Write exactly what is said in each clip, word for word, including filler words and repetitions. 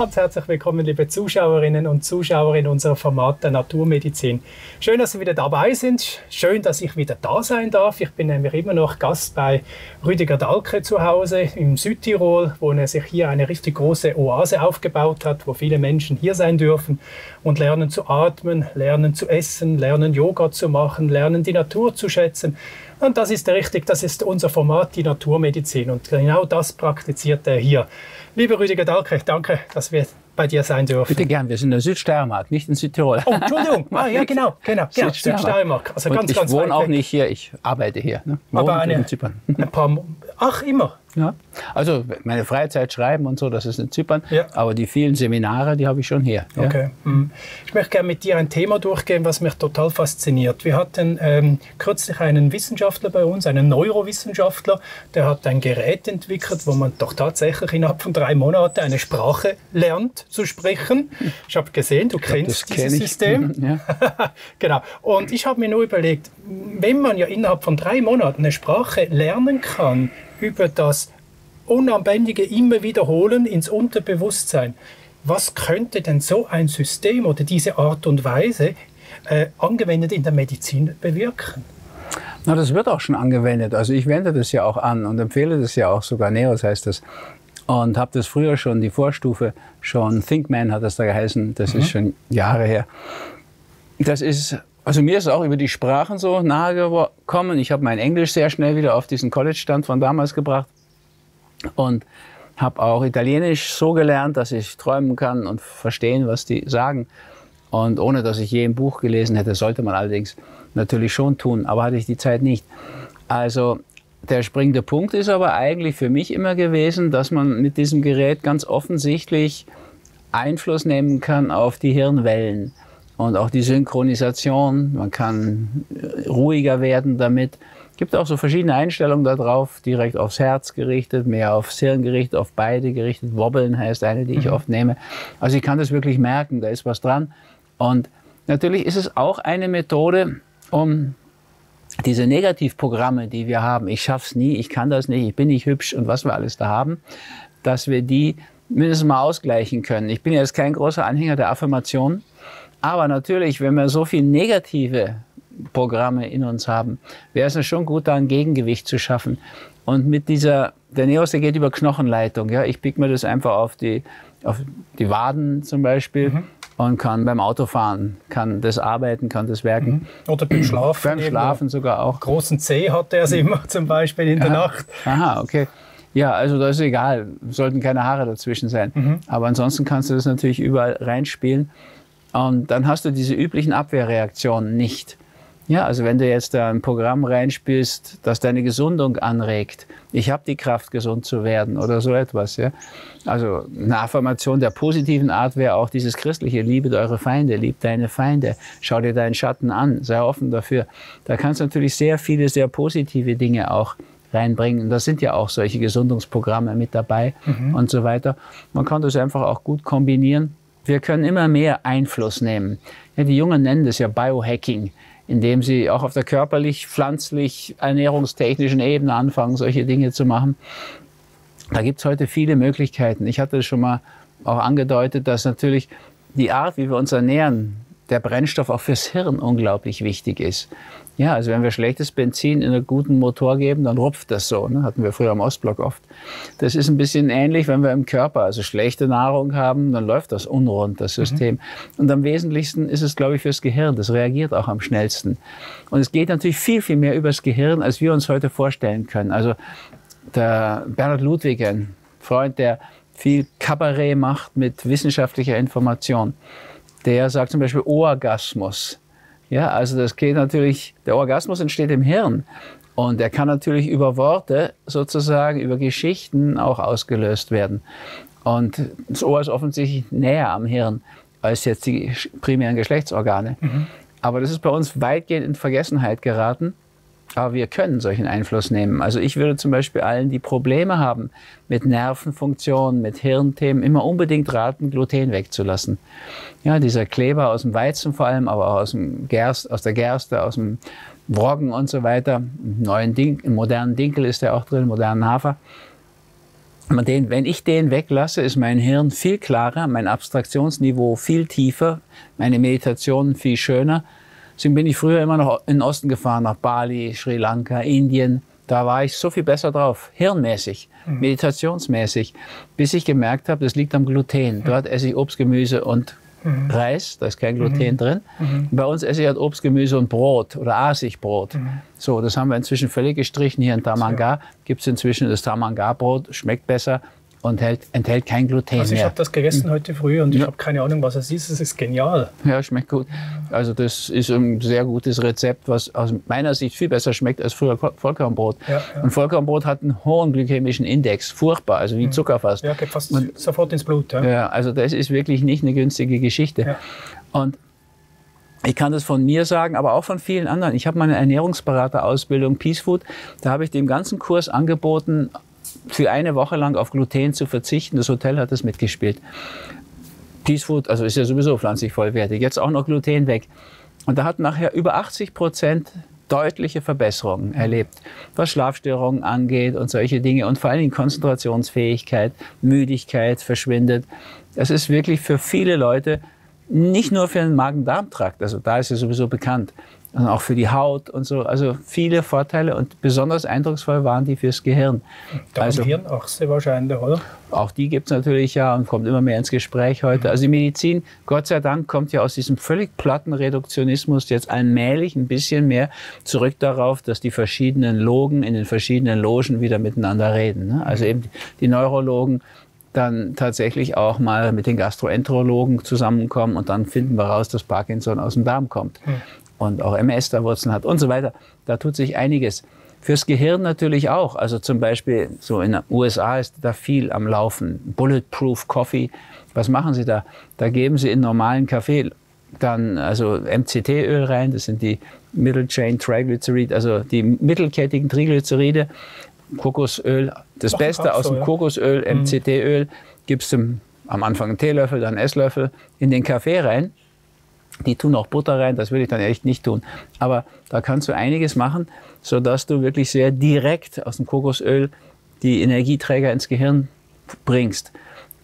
Ganz herzlich willkommen, liebe Zuschauerinnen und Zuschauer in unserem Format der Naturmedizin. Schön, dass Sie wieder dabei sind. Schön, dass ich wieder da sein darf. Ich bin nämlich immer noch Gast bei Rüdiger Dahlke zu Hause im Südtirol, wo er sich hier eine richtig große Oase aufgebaut hat, wo viele Menschen hier sein dürfen und lernen zu atmen, lernen zu essen, lernen Yoga zu machen, lernen die Natur zu schätzen. Und das ist richtig, das ist unser Format, die Naturmedizin. Und genau das praktiziert er hier. Lieber Rüdiger Dahlke, danke, dass wir bei dir sein dürfen. Bitte gern, wir sind in der Südsteiermark, nicht in Südtirol. Oh, Entschuldigung, ah, ja genau, genau. Ja, Südsteiermark. Südsteiermark. Also ganz, ich ganz wohne auch weg. Nicht hier, ich arbeite hier. Ne? Aber eine, in Zypern. Ein paar, ach, immer? Ja, also meine Freizeit schreiben und so, das ist in Zypern, ja. Aber die vielen Seminare, die habe ich schon hier. Ja? Okay. Ich möchte gerne mit dir ein Thema durchgehen, was mich total fasziniert. Wir hatten ähm, kürzlich einen Wissenschaftler bei uns, einen Neurowissenschaftler, der hat ein Gerät entwickelt, wo man doch tatsächlich innerhalb von drei Monaten eine Sprache lernt zu sprechen. Ich habe gesehen, du ich kennst glaub, dieses kenn System. Ja. Genau. Und ich habe mir nur überlegt, wenn man ja innerhalb von drei Monaten eine Sprache lernen kann, über das Unanbändige immer wiederholen ins Unterbewusstsein. Was könnte denn so ein System oder diese Art und Weise äh, angewendet in der Medizin bewirken? Na, das wird auch schon angewendet. Also ich wende das ja auch an und empfehle das ja auch sogar. Neos heißt das. Und habe das früher schon, die Vorstufe schon, Think Man hat das da geheißen, das mhm. ist schon Jahre her. Das ist... Also mir ist auch über die Sprachen so nahe gekommen. Ich habe mein Englisch sehr schnell wieder auf diesen College-Stand von damals gebracht und habe auch Italienisch so gelernt, dass ich träumen kann und verstehen, was die sagen. Und ohne, dass ich je ein Buch gelesen hätte, sollte man allerdings natürlich schon tun, aber hatte ich die Zeit nicht. Also der springende Punkt ist aber eigentlich für mich immer gewesen, dass man mit diesem Gerät ganz offensichtlich Einfluss nehmen kann auf die Hirnwellen. Und auch die Synchronisation, man kann ruhiger werden damit. Es gibt auch so verschiedene Einstellungen da drauf, direkt aufs Herz gerichtet, mehr aufs Hirn gerichtet, auf beide gerichtet. Wobbeln heißt eine, die ich mhm. oft nehme. Also ich kann das wirklich merken, da ist was dran. Und natürlich ist es auch eine Methode, um diese Negativprogramme, die wir haben, ich schaff's nie, ich kann das nicht, ich bin nicht hübsch und was wir alles da haben, dass wir die mindestens mal ausgleichen können. Ich bin jetzt kein großer Anhänger der Affirmation. Aber natürlich, wenn wir so viele negative Programme in uns haben, wäre es schon gut, da ein Gegengewicht zu schaffen. Und mit dieser, der Neos, der geht über Knochenleitung. Ja? Ich pick mir das einfach auf die, auf die Waden zum Beispiel mhm. und kann beim Autofahren, kann das arbeiten, kann das werken. Mhm. Oder beim Schlafen. Beim Schlafen sogar auch. Großen Zeh hat er es immer zum Beispiel in ja. der Nacht. Aha, okay. Ja, also das ist egal. Sollten keine Haare dazwischen sein. Mhm. Aber ansonsten kannst du das natürlich überall reinspielen. Und dann hast du diese üblichen Abwehrreaktionen nicht. Ja, also wenn du jetzt da ein Programm reinspielst, das deine Gesundung anregt, ich habe die Kraft, gesund zu werden oder so etwas. Ja? Also eine Affirmation der positiven Art wäre auch dieses christliche, liebet eure Feinde, liebt deine Feinde, schau dir deinen Schatten an, sei offen dafür. Da kannst du natürlich sehr viele, sehr positive Dinge auch reinbringen. Und da sind ja auch solche Gesundungsprogramme mit dabei mhm. und so weiter. Man kann das einfach auch gut kombinieren. Wir können immer mehr Einfluss nehmen. Ja, die Jungen nennen das ja Biohacking, indem sie auch auf der körperlich, pflanzlich, ernährungstechnischen Ebene anfangen, solche Dinge zu machen. Da gibt es heute viele Möglichkeiten. Ich hatte schon mal auch angedeutet, dass natürlich die Art, wie wir uns ernähren, der Brennstoff auch fürs Hirn unglaublich wichtig ist. Ja, also wenn wir schlechtes Benzin in einen guten Motor geben, dann rupft das so. Ne? Hatten wir früher im Ostblock oft. Das ist ein bisschen ähnlich, wenn wir im Körper also schlechte Nahrung haben, dann läuft das unrund, das System. Mhm. Und am wesentlichsten ist es, glaube ich, fürs Gehirn. Das reagiert auch am schnellsten. Und es geht natürlich viel, viel mehr übers Gehirn, als wir uns heute vorstellen können. Also der Bernhard Ludwig, ein Freund, der viel Kabarett macht mit wissenschaftlicher Information, der sagt zum Beispiel Orgasmus. Ja, also das geht natürlich, der Orgasmus entsteht im Hirn und er kann natürlich über Worte sozusagen, über Geschichten auch ausgelöst werden. Und das Ohr ist offensichtlich näher am Hirn als jetzt die primären Geschlechtsorgane. Mhm. Aber das ist bei uns weitgehend in Vergessenheit geraten. Aber wir können solchen Einfluss nehmen. Also ich würde zum Beispiel allen, die Probleme haben mit Nervenfunktionen, mit Hirnthemen, immer unbedingt raten, Gluten wegzulassen. Ja, dieser Kleber aus dem Weizen vor allem, aber auch aus dem Gerst, aus der Gerste, aus dem Roggen und so weiter. Im neuen Dinkel, im modernen Dinkel ist der auch drin, modernen Hafer. Den, wenn ich den weglasse, ist mein Hirn viel klarer, mein Abstraktionsniveau viel tiefer, meine Meditationen viel schöner. Deswegen bin ich früher immer noch in den Osten gefahren, nach Bali, Sri Lanka, Indien. Da war ich so viel besser drauf, hirnmäßig, mhm. meditationsmäßig, bis ich gemerkt habe, das liegt am Gluten. Dort esse ich Obst, Gemüse und mhm. Reis, da ist kein Gluten mhm. drin. Mhm. Bei uns esse ich halt Obst, Gemüse und Brot oder Aßigbrot. Mhm. So, das haben wir inzwischen völlig gestrichen. Hier in Tamanga gibt es inzwischen das Tamanga-Brot, schmeckt besser und hält, enthält kein Gluten mehr. Also ich habe das gegessen mhm. heute früh und ich ja. habe keine Ahnung, was es ist. Es ist genial. Ja, schmeckt gut. Also das ist ein sehr gutes Rezept, was aus meiner Sicht viel besser schmeckt als früher Vollkornbrot. Ja, ja. Und Vollkornbrot hat einen hohen glykämischen Index, furchtbar, also wie mhm. Zucker fast. Ja, geht fast und, sofort ins Blut. Ja. ja, also das ist wirklich nicht eine günstige Geschichte. Ja. Und ich kann das von mir sagen, aber auch von vielen anderen. Ich habe meine Ernährungsberaterausbildung Peace Food, da habe ich dem ganzen Kurs angeboten, für eine Woche lang auf Gluten zu verzichten. Das Hotel hat das mitgespielt. Peace Food, also ist ja sowieso pflanzlich vollwertig, jetzt auch noch Gluten weg. Und da hat nachher über achtzig Prozent deutliche Verbesserungen erlebt, was Schlafstörungen angeht und solche Dinge. Und vor allen Dingen Konzentrationsfähigkeit, Müdigkeit verschwindet. Das ist wirklich für viele Leute, nicht nur für den Magen-Darm-Trakt, also da ist ja sowieso bekannt, sondern auch für die Haut und so. Also viele Vorteile und besonders eindrucksvoll waren die fürs Gehirn. Da also, Hirnachse wahrscheinlich, oder? Auch die gibt es natürlich ja und kommt immer mehr ins Gespräch heute. Mhm. Also die Medizin, Gott sei Dank, kommt ja aus diesem völlig platten Reduktionismus jetzt allmählich ein bisschen mehr zurück darauf, dass die verschiedenen Logen in den verschiedenen Logen wieder miteinander reden. Ne? Also mhm. eben die Neurologen dann tatsächlich auch mal mit den Gastroenterologen zusammenkommen und dann finden wir raus, dass Parkinson aus dem Darm kommt. Mhm. Und auch M S da Wurzeln hat und so weiter. Da tut sich einiges. Fürs Gehirn natürlich auch. Also zum Beispiel so in den U S A ist da viel am Laufen. Bulletproof Coffee. Was machen Sie da? Da geben Sie in normalen Kaffee dann also M C T-Öl rein. Das sind die Middle Chain Triglyceride, also die mittelkettigen Triglyceride. Kokosöl, das Ach, Beste aus dem so, ja. Kokosöl, M C T-Öl. Gibst du am Anfang einen Teelöffel, dann einen Esslöffel in den Kaffee rein. Die tun auch Butter rein, das will ich dann echt nicht tun. Aber da kannst du einiges machen, sodass du wirklich sehr direkt aus dem Kokosöl die Energieträger ins Gehirn bringst.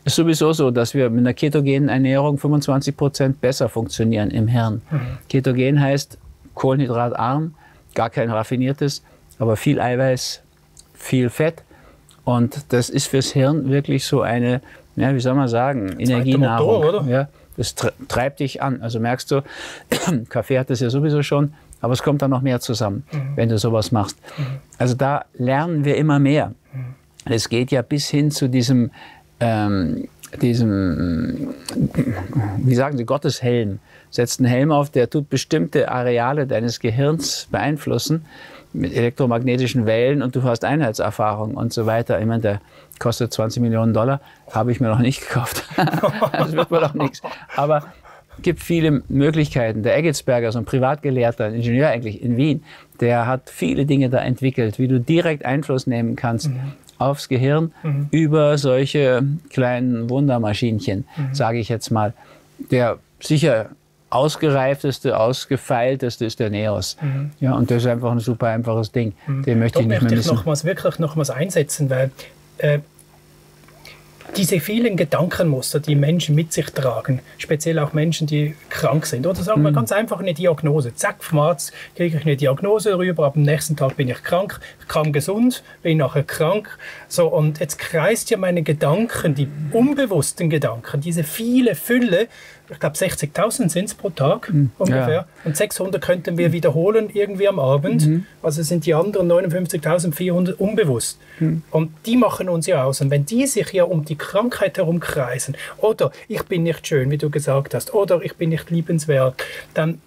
Es ist sowieso so, dass wir mit einer ketogenen Ernährung fünfundzwanzig Prozent besser funktionieren im Hirn. Mhm. Ketogen heißt kohlenhydratarm, gar kein raffiniertes, aber viel Eiweiß, viel Fett. Und das ist fürs Hirn wirklich so eine, ja, wie soll man sagen, Energienahrung. Motor, oder? Ja. Das treibt dich an. Also merkst du, Kaffee hat das ja sowieso schon, aber es kommt dann noch mehr zusammen, mhm. wenn du sowas machst. Mhm. Also da lernen wir immer mehr. Mhm. Es geht ja bis hin zu diesem, ähm, diesem, wie sagen sie, Gotteshelm. Setzt einen Helm auf, der tut bestimmte Areale deines Gehirns beeinflussen mit elektromagnetischen Wellen und du hast Einheitserfahrung und so weiter. Ich meine, der kostet zwanzig Millionen Dollar, habe ich mir noch nicht gekauft. Das wird mir doch nichts. Aber es gibt viele Möglichkeiten. Der Eggetsberger, so ein Privatgelehrter, ein Ingenieur eigentlich in Wien, der hat viele Dinge da entwickelt, wie du direkt Einfluss nehmen kannst mhm. aufs Gehirn mhm. über solche kleinen Wundermaschinchen, mhm. sage ich jetzt mal. Der sicher ausgereifteste, ausgefeilteste ist der Neos. Mhm. Ja, und das ist einfach ein super einfaches Ding. Mhm. Den möchte ich nicht mehr missen. Ich möchte wirklich nochmals einsetzen, weil äh, diese vielen Gedankenmuster, die Menschen mit sich tragen, speziell auch Menschen, die krank sind, oder sagen wir mhm. ganz einfach eine Diagnose. Zack, vom Arzt kriege ich eine Diagnose rüber, aber am nächsten Tag bin ich krank, kam gesund, bin nachher krank. So, und jetzt kreist ja meine Gedanken, die unbewussten Gedanken, diese viele Fülle, ich glaube sechzigtausend sind es pro Tag mhm. ungefähr ja. und sechshundert könnten wir wiederholen irgendwie am Abend, mhm. also sind die anderen neunundfünfzigtausendvierhundert unbewusst mhm. und die machen uns ja aus und wenn die sich ja um die Krankheit herumkreisen oder ich bin nicht schön, wie du gesagt hast, oder ich bin nicht liebenswert, dann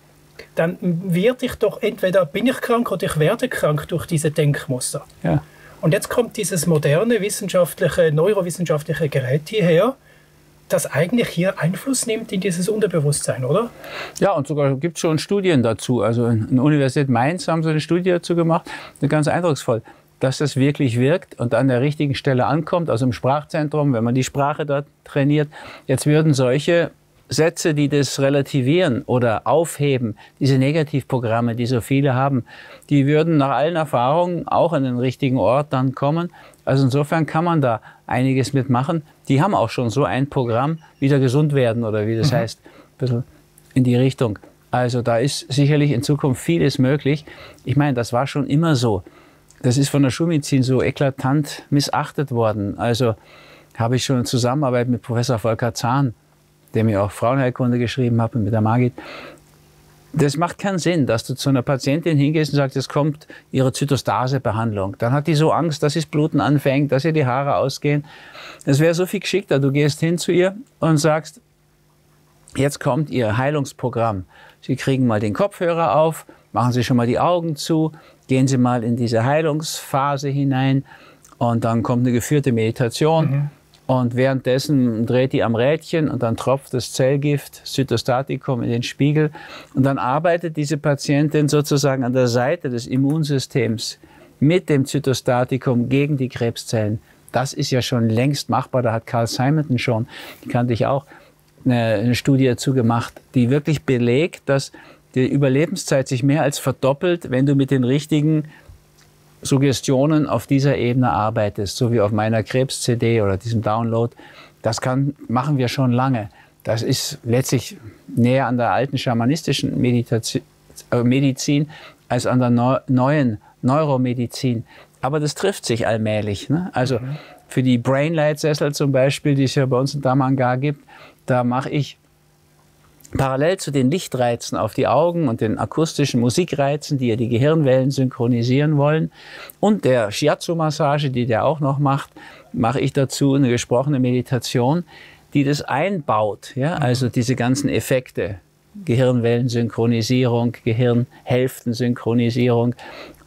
dann werde ich doch entweder bin ich krank oder ich werde krank durch diese Denkmuster. Ja. Und jetzt kommt dieses moderne wissenschaftliche, neurowissenschaftliche Gerät hierher, das eigentlich hier Einfluss nimmt in dieses Unterbewusstsein, oder? Ja, und sogar gibt es schon Studien dazu. Also in der Universität Mainz haben sie eine Studie dazu gemacht, ganz eindrucksvoll, dass das wirklich wirkt und an der richtigen Stelle ankommt, also im Sprachzentrum, wenn man die Sprache dort trainiert. Jetzt würden solche Sätze, die das relativieren oder aufheben, diese Negativprogramme, die so viele haben, die würden nach allen Erfahrungen auch an den richtigen Ort dann kommen. Also insofern kann man da einiges mitmachen. Die haben auch schon so ein Programm, wieder gesund werden oder wie das mhm. heißt, ein bisschen in die Richtung. Also da ist sicherlich in Zukunft vieles möglich. Ich meine, das war schon immer so. Das ist von der Schulmedizin so eklatant missachtet worden. Also habe ich schon eine Zusammenarbeit mit Professor Volker Zahn, der mir auch Frauenheilkunde geschrieben hat und mit der Margit. Das macht keinen Sinn, dass du zu einer Patientin hingehst und sagst, jetzt kommt ihre Zytostase-Behandlung. Dann hat die so Angst, dass das Bluten anfängt, dass ihr die Haare ausgehen. Es wäre so viel geschickter, du gehst hin zu ihr und sagst, jetzt kommt ihr Heilungsprogramm. Sie kriegen mal den Kopfhörer auf, machen Sie schon mal die Augen zu, gehen Sie mal in diese Heilungsphase hinein und dann kommt eine geführte Meditation. Mhm. Und währenddessen dreht die am Rädchen und dann tropft das Zellgift, Zytostatikum in den Spiegel. Und dann arbeitet diese Patientin sozusagen an der Seite des Immunsystems mit dem Zytostatikum gegen die Krebszellen. Das ist ja schon längst machbar. Da hat Carl Simonton schon, die kannte ich auch, eine Studie dazu gemacht, die wirklich belegt, dass die Überlebenszeit sich mehr als verdoppelt, wenn du mit den richtigen Suggestionen auf dieser Ebene arbeitest, so wie auf meiner Krebs-C D oder diesem Download, das kann, machen wir schon lange. Das ist letztlich näher an der alten schamanistischen Medizin, äh, Medizin als an der neu, neuen Neuromedizin. Aber das trifft sich allmählich. Ne? Also mhm. für die Brainlight-Sessel zum Beispiel, die es ja bei uns in Tamanga gibt, da mache ich parallel zu den Lichtreizen auf die Augen und den akustischen Musikreizen, die ja die Gehirnwellen synchronisieren wollen, und der Shiatsu-Massage, die der auch noch macht, mache ich dazu eine gesprochene Meditation, die das einbaut. Ja? Also diese ganzen Effekte, Gehirnwellensynchronisierung, Gehirnhälftensynchronisierung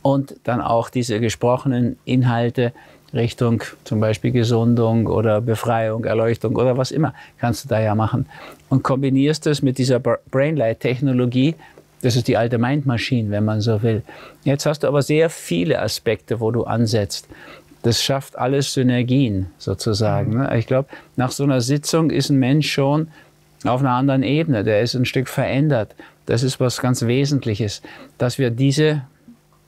und dann auch diese gesprochenen Inhalte Richtung zum Beispiel Gesundung oder Befreiung, Erleuchtung oder was immer, kannst du da ja machen. Und kombinierst es mit dieser Brainlight-Technologie, das ist die alte Mind-Maschine, wenn man so will. Jetzt hast du aber sehr viele Aspekte, wo du ansetzt. Das schafft alles Synergien sozusagen. Ne? Ich glaube, nach so einer Sitzung ist ein Mensch schon auf einer anderen Ebene, der ist ein Stück verändert. Das ist was ganz Wesentliches, dass wir diese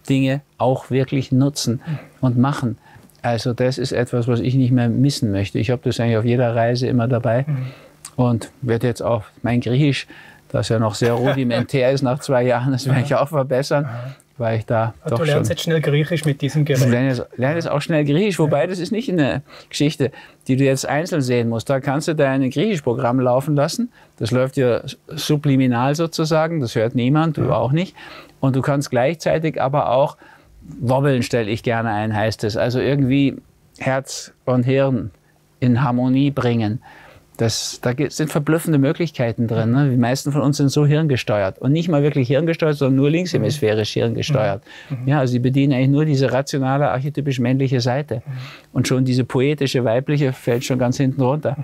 Dinge auch wirklich nutzen und machen. Also das ist etwas, was ich nicht mehr missen möchte. Ich habe das eigentlich auf jeder Reise immer dabei mhm. und werde jetzt auch mein Griechisch, das ja noch sehr rudimentär ist nach zwei Jahren, das werde ich auch verbessern, weil ich da doch schon... Du lernst jetzt schnell Griechisch mit diesem Gerät. Ich lerne jetzt, lerne jetzt auch schnell Griechisch, wobei das ist nicht eine Geschichte, die du jetzt einzeln sehen musst. Da kannst du dein Griechisch-Programm laufen lassen. Das läuft ja subliminal sozusagen, das hört niemand, du auch nicht. Und du kannst gleichzeitig aber auch Wobbeln stelle ich gerne ein, heißt es. Also irgendwie Herz und Hirn in Harmonie bringen. Das, da sind verblüffende Möglichkeiten drin. Ne? Die meisten von uns sind so hirngesteuert. Und nicht mal wirklich hirngesteuert, sondern nur linkshemisphärisch hirngesteuert. Ja, also sie bedienen eigentlich nur diese rationale, archetypisch männliche Seite. Und schon diese poetische, weibliche fällt schon ganz hinten runter.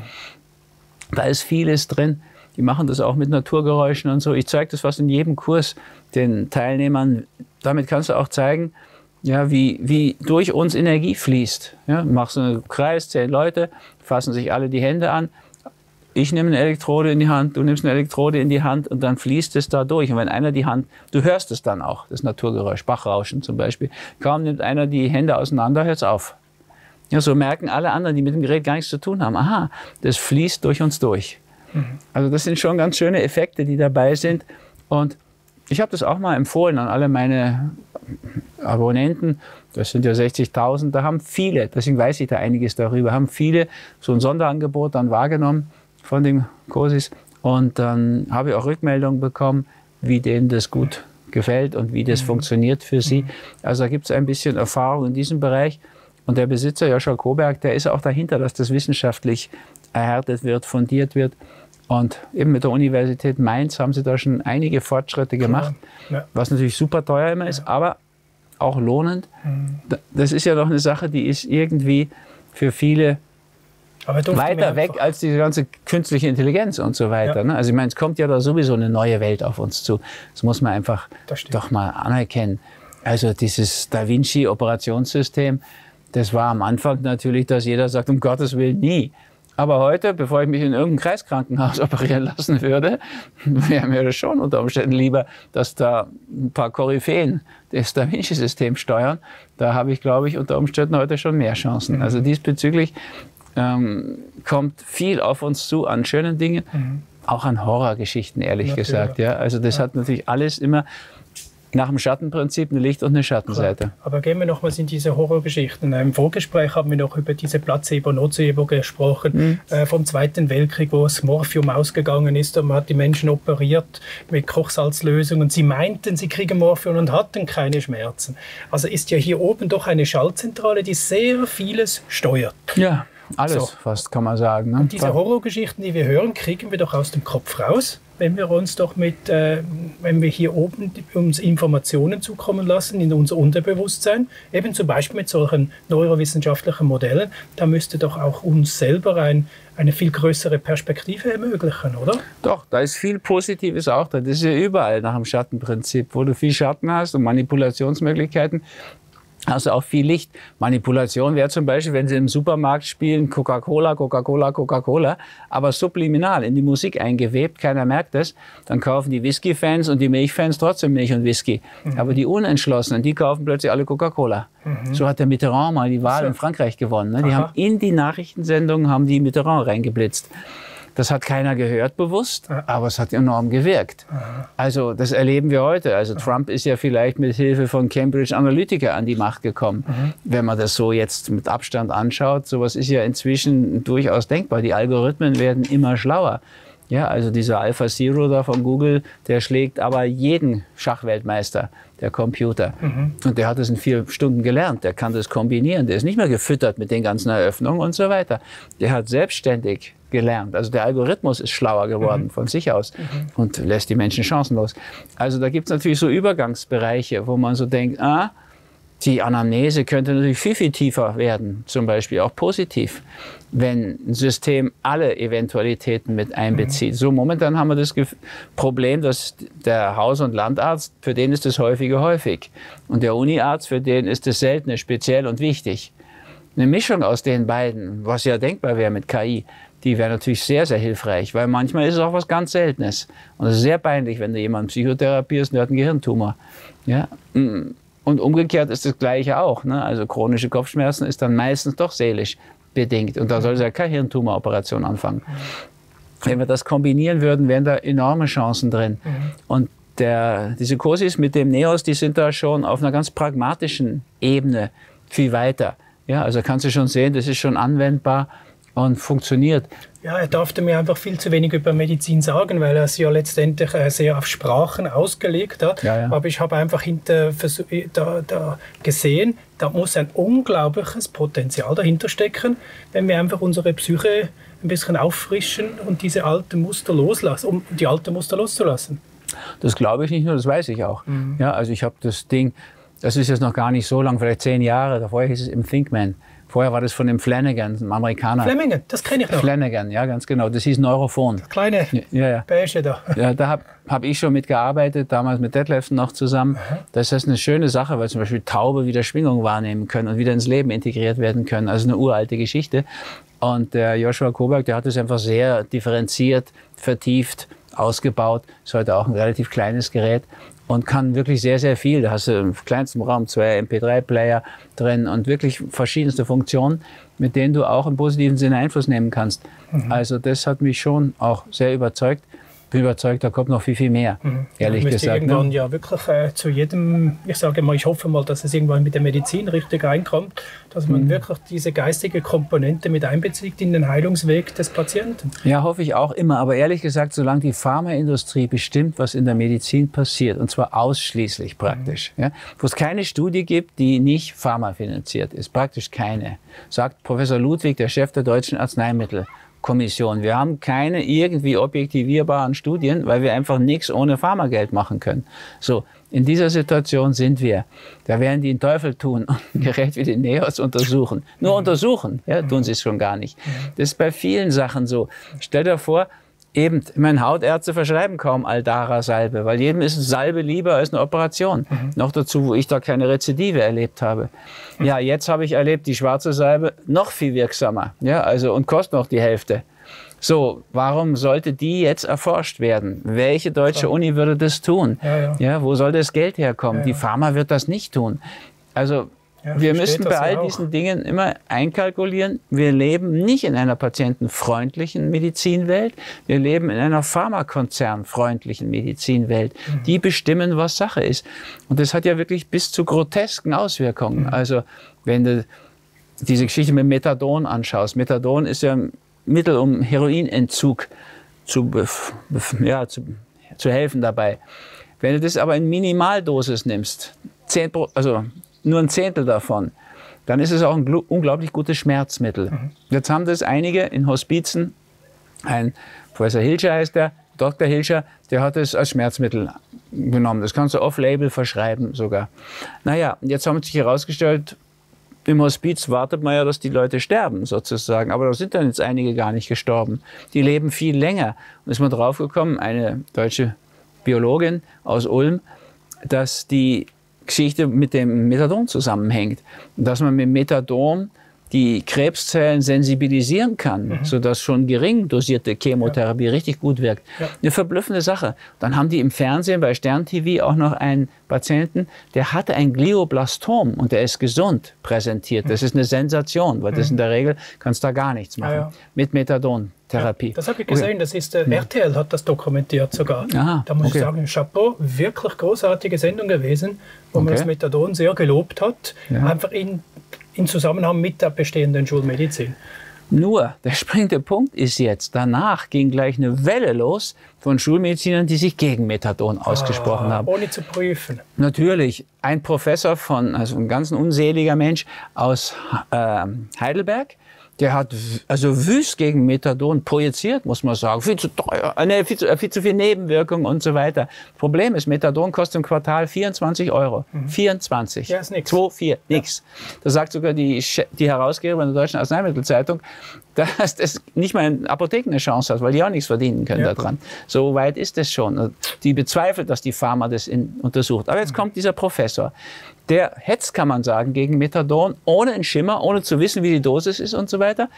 Da ist vieles drin. Die machen das auch mit Naturgeräuschen und so. Ich zeige das fast in jedem Kurs den Teilnehmern. Damit kannst du auch zeigen, ja, wie, wie durch uns Energie fließt. Ja, machst so einen Kreis, zehn Leute, fassen sich alle die Hände an. Ich nehme eine Elektrode in die Hand, du nimmst eine Elektrode in die Hand und dann fließt es da durch. Und wenn einer die Hand, du hörst es dann auch, das Naturgeräusch, Bachrauschen zum Beispiel. Kaum nimmt einer die Hände auseinander, hört's auf. Ja, so merken alle anderen, die mit dem Gerät gar nichts zu tun haben. Aha, das fließt durch uns durch. Also das sind schon ganz schöne Effekte, die dabei sind. Und ich habe das auch mal empfohlen an alle meine Abonnenten. Das sind ja sechzigtausend. Da haben viele, deswegen weiß ich da einiges darüber, haben viele so ein Sonderangebot dann wahrgenommen von dem Kursis. Und dann habe ich auch Rückmeldungen bekommen, wie denen das gut gefällt und wie das mhm. funktioniert für sie. Also da gibt es ein bisschen Erfahrung in diesem Bereich. Und der Besitzer, Joscha Kohberg, der ist auch dahinter, dass das wissenschaftlich erhärtet wird, fundiert wird. Und eben mit der Universität Mainz haben sie da schon einige Fortschritte gemacht, ja. was natürlich super teuer immer ist, aber auch lohnend. Mhm. Das ist ja doch eine Sache, die ist irgendwie für viele weiter weg als diese ganze künstliche Intelligenz und so weiter. Ja. Also ich meine, es kommt ja da sowieso eine neue Welt auf uns zu. Das muss man einfach doch mal anerkennen. Also dieses Da Vinci Operationssystem, das war am Anfang natürlich, dass jeder sagt, um Gottes Willen nie. Aber heute, bevor ich mich in irgendeinem Kreiskrankenhaus operieren lassen würde, wäre mir das schon unter Umständen lieber, dass da ein paar Koryphäen das Da Vinci-System steuern. Da habe ich, glaube ich, unter Umständen heute schon mehr Chancen. Also diesbezüglich ähm, kommt viel auf uns zu an schönen Dingen, mhm. auch an Horrorgeschichten, ehrlich natürlich, gesagt. Ja. Also das ja. hat natürlich alles immer nach dem Schattenprinzip eine Licht- und eine Schattenseite. Klar. Aber gehen wir nochmals in diese Horrorgeschichten. Im Vorgespräch haben wir noch über diese Placebo, Nocebo gesprochen, mhm. äh, vom Zweiten Weltkrieg, wo das Morphium ausgegangen ist und man hat die Menschen operiert mit Kochsalzlösung und sie meinten, sie kriegen Morphium und hatten keine Schmerzen. Also ist ja hier oben doch eine Schaltzentrale, die sehr vieles steuert. Ja, alles so. Fast, kann man sagen. Ne? Und diese Horrorgeschichten, die wir hören, kriegen wir doch aus dem Kopf raus, wenn wir uns doch mit, äh, wenn wir hier oben uns Informationen zukommen lassen in unser Unterbewusstsein, eben zum Beispiel mit solchen neurowissenschaftlichen Modellen, da müsste doch auch uns selber ein, eine viel größere Perspektive ermöglichen, oder? Doch, da ist viel Positives auch drin. Das ist ja überall nach dem Schattenprinzip, wo du viel Schatten hast und Manipulationsmöglichkeiten. Also auch viel Licht. Manipulation wäre zum Beispiel, wenn Sie im Supermarkt spielen, Coca-Cola, Coca-Cola, Coca-Cola, aber subliminal in die Musik eingewebt, keiner merkt es, dann kaufen die Whisky-Fans und die Milchfans trotzdem Milch und Whisky. Mhm. Aber die Unentschlossenen, die kaufen plötzlich alle Coca-Cola. Mhm. So hat der Mitterrand mal die Wahl so. in Frankreich gewonnen. Ne? Die Aha. haben in die Nachrichtensendungen haben die Mitterrand reingeblitzt. Das hat keiner gehört bewusst, aber es hat enorm gewirkt. Also das erleben wir heute. Also Trump ist ja vielleicht mit Hilfe von Cambridge Analytica an die Macht gekommen. Mhm. Wenn man das so jetzt mit Abstand anschaut, sowas ist ja inzwischen durchaus denkbar. Die Algorithmen werden immer schlauer. Ja, also dieser Alpha Zero da von Google, der schlägt aber jeden Schachweltmeister, der Computer. Mhm. Und der hat es in vier Stunden gelernt, der kann das kombinieren, der ist nicht mehr gefüttert mit den ganzen Eröffnungen und so weiter. Der hat selbstständig gelernt. Also der Algorithmus ist schlauer geworden mhm. von sich aus mhm. und lässt die Menschen chancenlos. Also da gibt es natürlich so Übergangsbereiche, wo man so denkt, ah, die Anamnese könnte natürlich viel, viel tiefer werden, zum Beispiel auch positiv, wenn ein System alle Eventualitäten mit einbezieht. Mhm. So momentan haben wir das Problem, dass der Haus- und Landarzt, für den ist das Häufige häufig und der Uniarzt, für den ist das Seltene speziell und wichtig. Eine Mischung aus den beiden, was ja denkbar wäre mit K I, die wäre natürlich sehr, sehr hilfreich, weil manchmal ist es auch was ganz Seltenes. Und es ist sehr peinlich, wenn du jemanden psychotherapierst und der hat einen Gehirntumor. Ja? Und umgekehrt ist das Gleiche auch. Ne? Also chronische Kopfschmerzen ist dann meistens doch seelisch bedingt. Und da soll es ja keine Hirntumoroperation anfangen. Wenn wir das kombinieren würden, wären da enorme Chancen drin. Mhm. Und der, diese Kursis mit dem Neos, die sind da schon auf einer ganz pragmatischen Ebene viel weiter. Ja, also kannst du schon sehen, das ist schon anwendbar und funktioniert. Ja, er durfte mir einfach viel zu wenig über Medizin sagen, weil er es ja letztendlich sehr auf Sprachen ausgelegt hat. Ja, ja. Aber ich habe einfach hinter da, da gesehen, da muss ein unglaubliches Potenzial dahinter stecken, wenn wir einfach unsere Psyche ein bisschen auffrischen und diese alten Muster loslassen, um die alten Muster loszulassen. Das glaube ich nicht nur, das weiß ich auch. Mhm. Ja, also ich habe das Ding, das ist jetzt noch gar nicht so lang, vielleicht zehn Jahre, davor hieß es im Think Man. Vorher war das von dem Flanagan, einem Amerikaner. Flanagan, das kenne ich noch. Flanagan, ja, ganz genau. Das hieß Neurofon. Das kleine ja, ja. Beige da. Ja, da habe hab ich schon mitgearbeitet, damals mit Detlefsen noch zusammen. Mhm. Das ist eine schöne Sache, weil zum Beispiel Taube wieder Schwingung wahrnehmen können und wieder ins Leben integriert werden können. Also eine uralte Geschichte. Und der Joscha Kohberg, der hat das einfach sehr differenziert, vertieft, ausgebaut. Ist heute auch ein relativ kleines Gerät. Und kann wirklich sehr, sehr viel. Da hast du im kleinsten Raum zwei M P drei Player drin und wirklich verschiedenste Funktionen, mit denen du auch im positiven Sinne Einfluss nehmen kannst. Mhm. Also das hat mich schon auch sehr überzeugt. Bin überzeugt, da kommt noch viel, viel mehr, mhm. ehrlich gesagt. Ja, irgendwann ne? ja wirklich äh, zu jedem, ich sage mal, ich hoffe mal, dass es irgendwann mit der Medizin richtig reinkommt, dass man mhm. wirklich diese geistige Komponente mit einbezieht in den Heilungsweg des Patienten. Ja, hoffe ich auch immer. Aber ehrlich gesagt, solange die Pharmaindustrie bestimmt, was in der Medizin passiert, und zwar ausschließlich praktisch, mhm. ja, wo es keine Studie gibt, die nicht pharmafinanziert ist, praktisch keine, sagt Professor Ludwig, der Chef der Deutschen Arzneimittelzeitung, Kommission. Wir haben keine irgendwie objektivierbaren Studien, weil wir einfach nichts ohne Pharmageld machen können. So, in dieser Situation sind wir. Da werden die den Teufel tun und ein Gerät wie den Neos untersuchen. Nur untersuchen, ja, tun sie es schon gar nicht. Das ist bei vielen Sachen so. Stell dir vor, eben, meine Hautärzte verschreiben kaum Aldara-Salbe, weil jedem ist Salbe lieber als eine Operation. Mhm. Noch dazu, wo ich da keine Rezidive erlebt habe. Mhm. Ja, jetzt habe ich erlebt, die schwarze Salbe noch viel wirksamer, ja, also und kostet noch die Hälfte. So, warum sollte die jetzt erforscht werden? Welche deutsche so. Uni würde das tun? Ja, ja. Ja, wo soll das Geld herkommen? Ja, ja. Die Pharma wird das nicht tun. Also Ja, wir müssen bei all diesen Dingen immer einkalkulieren, wir leben nicht in einer patientenfreundlichen Medizinwelt, wir leben in einer pharmakonzernfreundlichen Medizinwelt. Mhm. Die bestimmen, was Sache ist. Und das hat ja wirklich bis zu grotesken Auswirkungen. Mhm. Also wenn du diese Geschichte mit Methadon anschaust, Methadon ist ja ein Mittel, um Heroinentzug zu, ja, zu, zu helfen dabei. Wenn du das aber in Minimaldosis nimmst, zehn Prozent, also nur ein Zehntel davon, dann ist es auch ein unglaublich gutes Schmerzmittel. Mhm. Jetzt haben das einige in Hospizen, ein Professor Hilscher heißt der, Doktor Hilscher, der hat es als Schmerzmittel genommen. Das kannst du off-label verschreiben sogar. Naja, jetzt haben sich herausgestellt, im Hospiz wartet man ja, dass die Leute sterben sozusagen, aber da sind dann jetzt einige gar nicht gestorben. Die leben viel länger. Und ist man draufgekommen, eine deutsche Biologin aus Ulm, dass die Geschichte mit dem Methadon zusammenhängt. Dass man mit Methadon die Krebszellen sensibilisieren kann, mhm. sodass schon gering dosierte Chemotherapie ja. richtig gut wirkt. Ja. Eine verblüffende Sache. Dann haben die im Fernsehen bei Stern T V auch noch einen Patienten, der hatte ein Glioblastom und der ist gesund präsentiert. Mhm. Das ist eine Sensation, weil mhm. das in der Regel kannst du da gar nichts machen. Ja, ja. Mit Methadon. Therapie. Ja, das habe ich gesehen, das ist, äh, R T L hat das dokumentiert sogar. Aha, da muss okay. ich sagen, Chapeau, wirklich großartige Sendung gewesen, wo okay. man das Methadon sehr gelobt hat, ja. einfach in, in Zusammenhang mit der bestehenden Schulmedizin. Nur, der springende Punkt ist jetzt, danach ging gleich eine Welle los von Schulmedizinern, die sich gegen Methadon ausgesprochen ah, haben. Ohne zu prüfen. Natürlich, ein Professor von, also ein ganz unseliger Mensch aus äh, Heidelberg, der hat also wüst gegen Methadon projiziert, muss man sagen. Viel zu teuer, nee, viel, zu, viel zu viel Nebenwirkungen und so weiter. Problem ist, Methadon kostet im Quartal vierundzwanzig Euro. Mhm. vierundzwanzig. Ja, ist nix. zwei, vier, ja. nix. Da sagt sogar die, die Herausgeberin der Deutschen Arzneimittelzeitung, dass das nicht mal in Apotheken eine Chance hat, weil die auch nichts verdienen können ja. daran. So weit ist das schon. Die bezweifelt, dass die Pharma das in, untersucht. Aber jetzt mhm. kommt dieser Professor. Der hetzt, kann man sagen, gegen Methadon, ohne einen Schimmer, ohne zu wissen, wie die Dosis ist und so weiter.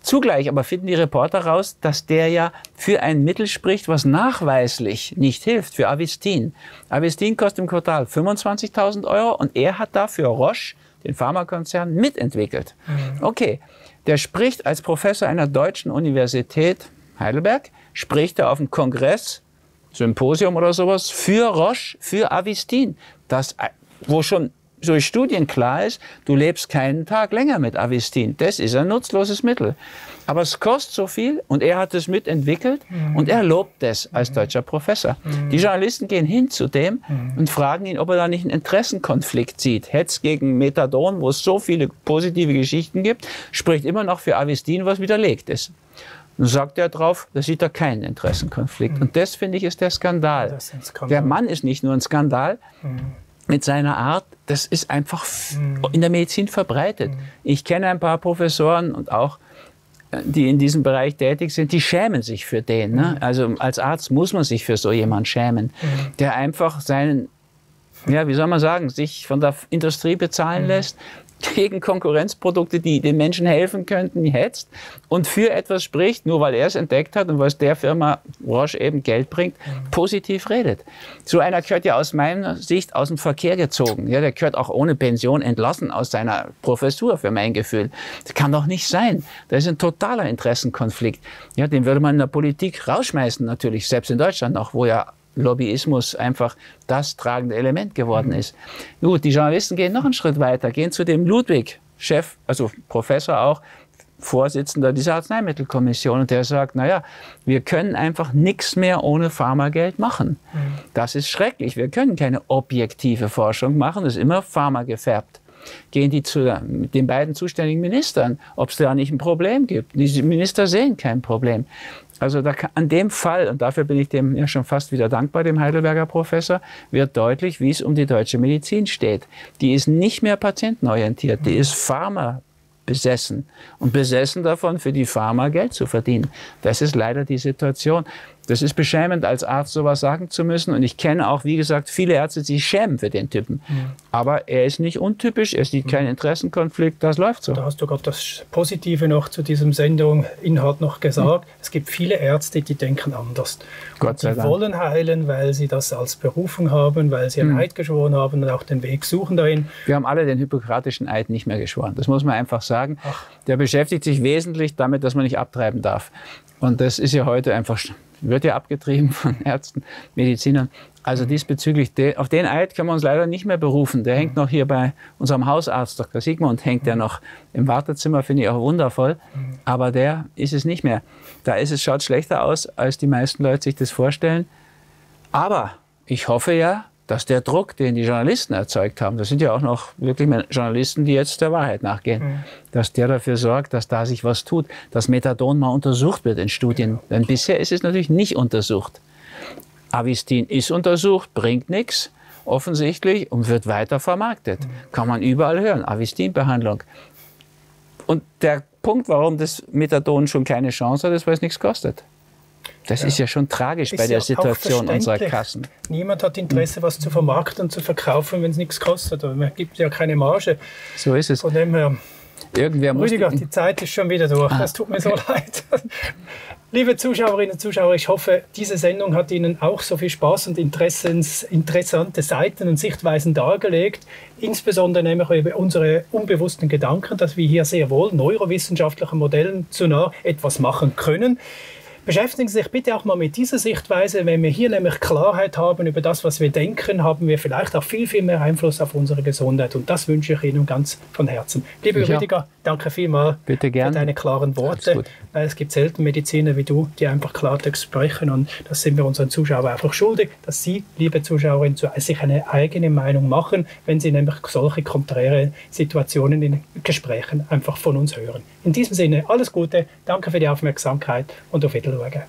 Zugleich aber finden die Reporter raus, dass der ja für ein Mittel spricht, was nachweislich nicht hilft, für Avastin. Avastin kostet im Quartal fünfundzwanzigtausend Euro und er hat dafür Roche, den Pharmakonzern, mitentwickelt. Okay, der spricht als Professor einer deutschen Universität, Heidelberg, spricht er auf dem Kongress, Symposium oder sowas, für Roche, für Avastin. Das wo schon durch Studien klar ist, du lebst keinen Tag länger mit Avastin. Das ist ein nutzloses Mittel. Aber es kostet so viel und er hat es mitentwickelt mhm. und er lobt es als deutscher Professor. Mhm. Die Journalisten gehen hin zu dem mhm. und fragen ihn, ob er da nicht einen Interessenkonflikt sieht. Hetz gegen Methadon, wo es so viele positive Geschichten gibt, spricht immer noch für Avastin, was widerlegt ist. Nun sagt er drauf, da sieht er keinen Interessenkonflikt. Mhm. Und das, finde ich, ist der Skandal. Das ist ein Skandal. Der Mann ist nicht nur ein Skandal, mhm. mit seiner Art, das ist einfach in der Medizin verbreitet. Ich kenne ein paar Professoren und auch, die in diesem Bereich tätig sind, die schämen sich für den. Ne? Also als Arzt muss man sich für so jemanden schämen, der einfach seinen, ja, wie soll man sagen, sich von der Industrie bezahlen lässt, gegen Konkurrenzprodukte, die den Menschen helfen könnten, hetzt und für etwas spricht, nur weil er es entdeckt hat und weil es der Firma Roche eben Geld bringt, positiv redet. So einer gehört ja aus meiner Sicht aus dem Verkehr gezogen. Ja, der gehört auch ohne Pension entlassen aus seiner Professur, für mein Gefühl. Das kann doch nicht sein. Das ist ein totaler Interessenkonflikt. Ja, den würde man in der Politik rausschmeißen natürlich, selbst in Deutschland noch, wo ja Lobbyismus einfach das tragende Element geworden ist. Gut, die Journalisten gehen noch einen Schritt weiter, gehen zu dem Ludwig, Chef, also Professor auch, Vorsitzender dieser Arzneimittelkommission, und der sagt, naja, wir können einfach nichts mehr ohne Pharmageld machen. Das ist schrecklich, wir können keine objektive Forschung machen, das ist immer Pharma gefärbt. Gehen die zu den beiden zuständigen Ministern, ob es da nicht ein Problem gibt. Die Minister sehen kein Problem. Also da kann, an dem Fall, und dafür bin ich dem ja schon fast wieder dankbar, dem Heidelberger Professor, wird deutlich, wie es um die deutsche Medizin steht. Die ist nicht mehr patientenorientiert, die ist Pharma besessen und besessen davon, für die Pharma Geld zu verdienen. Das ist leider die Situation. Das ist beschämend, als Arzt sowas sagen zu müssen. Und ich kenne auch, wie gesagt, viele Ärzte, die schämen für den Typen. Mhm. Aber er ist nicht untypisch, er sieht mhm. keinen Interessenkonflikt, das läuft so. Da hast du gerade das Positive noch zu diesem Sendungsinhalt noch gesagt. Mhm. Es gibt viele Ärzte, die denken anders. Gott sei Dank. Die wollen heilen, weil sie das als Berufung haben, weil sie einen mhm. Eid geschworen haben und auch den Weg suchen dahin. Wir haben alle den hippokratischen Eid nicht mehr geschworen. Das muss man einfach sagen. Ach. Der beschäftigt sich wesentlich damit, dass man nicht abtreiben darf. Und das ist ja heute einfach, wird ja abgetrieben von Ärzten, Medizinern. Also diesbezüglich, de, auf den Eid können wir uns leider nicht mehr berufen. Der hängt noch hier bei unserem Hausarzt, Doktor Sigmund, hängt der noch im Wartezimmer, finde ich auch wundervoll. Aber der ist es nicht mehr. Da ist es, schaut schlechter aus, als die meisten Leute sich das vorstellen. Aber ich hoffe ja, dass der Druck, den die Journalisten erzeugt haben, das sind ja auch noch wirklich Journalisten, die jetzt der Wahrheit nachgehen, mhm. dass der dafür sorgt, dass da sich was tut, dass Methadon mal untersucht wird in Studien. Genau. Denn bisher ist es natürlich nicht untersucht. Avastin ist untersucht, bringt nichts, offensichtlich, und wird weiter vermarktet. Mhm. Kann man überall hören, Avastin-Behandlung. Und der Punkt, warum das Methadon schon keine Chance hat, ist, weil es nichts kostet. Das ja. ist ja schon tragisch ist bei der ja Situation unserer Kassen. Niemand hat Interesse, was zu vermarkten und zu verkaufen, wenn es nichts kostet. Aber man gibt ja keine Marge. So ist es. Von dem her, Irgendwer Rüdiger, muss die Zeit ist schon wieder durch. Ah, das tut mir okay. so leid. Liebe Zuschauerinnen und Zuschauer, ich hoffe, diese Sendung hat Ihnen auch so viel Spaß und interessante Seiten und Sichtweisen dargelegt. Insbesondere nämlich über unsere unbewussten Gedanken, dass wir hier sehr wohl neurowissenschaftlichen Modellen zu nah etwas machen können. Beschäftigen Sie sich bitte auch mal mit dieser Sichtweise. Wenn wir hier nämlich Klarheit haben über das, was wir denken, haben wir vielleicht auch viel, viel mehr Einfluss auf unsere Gesundheit. Und das wünsche ich Ihnen ganz von Herzen. Lieber ja. Rüdiger, danke vielmals bitte gern. für deine klaren Worte. Weil es gibt selten Mediziner wie du, die einfach Klartext sprechen. Und das sind wir unseren Zuschauern einfach schuldig, dass Sie, liebe Zuschauerinnen, sich eine eigene Meinung machen, wenn Sie nämlich solche konträre Situationen in Gesprächen einfach von uns hören. In diesem Sinne, alles Gute, danke für die Aufmerksamkeit und auf Wiedersehen. Okay.